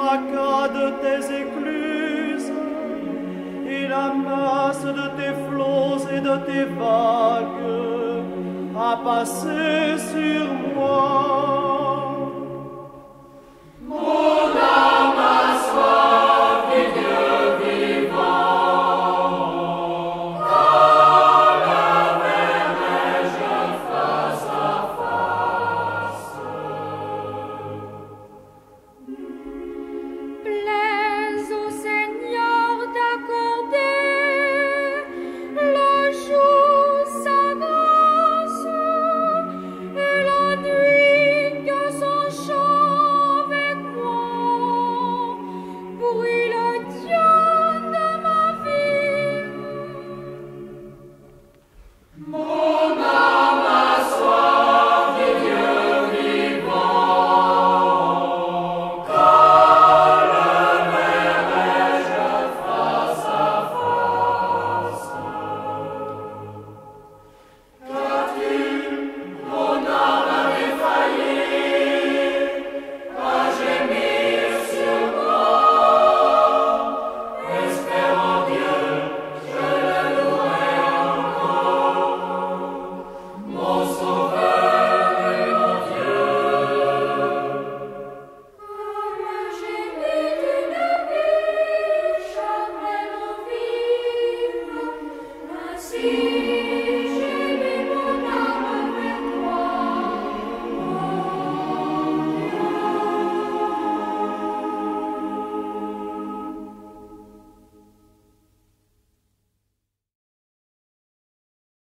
fracas de tes écluses et la masse de tes flots et de tes vagues a passé sur moi. Mon